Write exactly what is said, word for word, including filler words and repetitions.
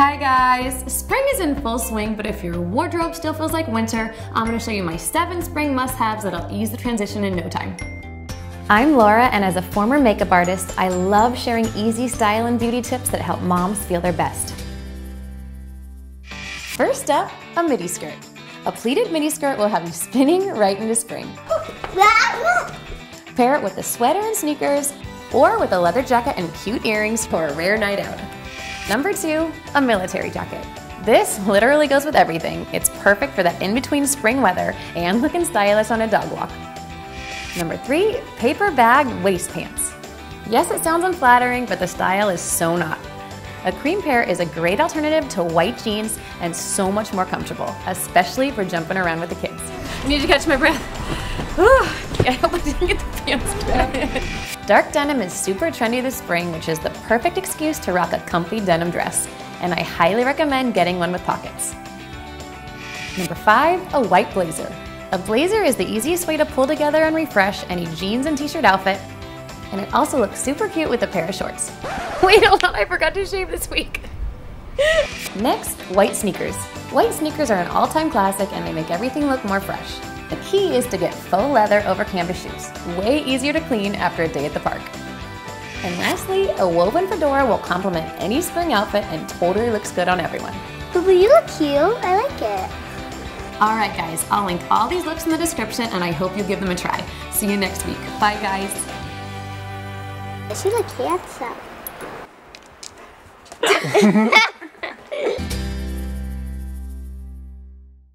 Hi guys! Spring is in full swing, but if your wardrobe still feels like winter, I'm going to show you my seven spring must-haves that'll ease the transition in no time. I'm Laura, and as a former makeup artist, I love sharing easy style and beauty tips that help moms feel their best. First up, a midi skirt. A pleated midi skirt will have you spinning right into spring. Pair it with a sweater and sneakers, or with a leather jacket and cute earrings for a rare night out. Number two, a military jacket. This literally goes with everything. It's perfect for that in-between spring weather and looking stylish on a dog walk. Number three, paper bag waist pants. Yes, it sounds unflattering, but the style is so not. A cream pair is a great alternative to white jeans and so much more comfortable, especially for jumping around with the kids. I need to catch my breath. Ooh, I hope I didn't get the pants down. Dark denim is super trendy this spring, which is the perfect excuse to rock a comfy denim dress, and I highly recommend getting one with pockets. Number five, a white blazer. A blazer is the easiest way to pull together and refresh any jeans and t-shirt outfit, and it also looks super cute with a pair of shorts. Wait, hold on, I forgot to shave this week. Next, white sneakers. White sneakers are an all-time classic, and they make everything look more fresh. The key is to get faux leather over canvas shoes, way easier to clean after a day at the park. And lastly, a woven fedora will complement any spring outfit and totally looks good on everyone. Boo-boo, you look cute, I like it. Alright guys, I'll link all these looks in the description and I hope you give them a try. See you next week. Bye guys. She looks handsome.